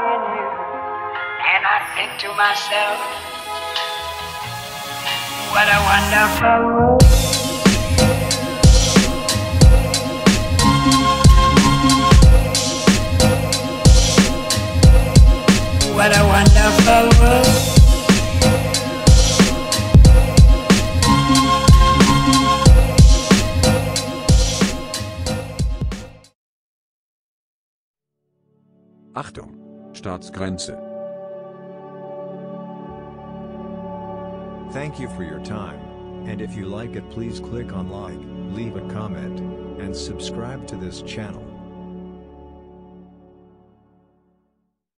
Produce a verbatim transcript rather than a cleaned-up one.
in you. And I think to myself, what a wonderful world. What a wonderful world. Achtung! Staatsgrenze. Thank you for your time, and if you like it, please click on like, leave a comment, and subscribe to this channel.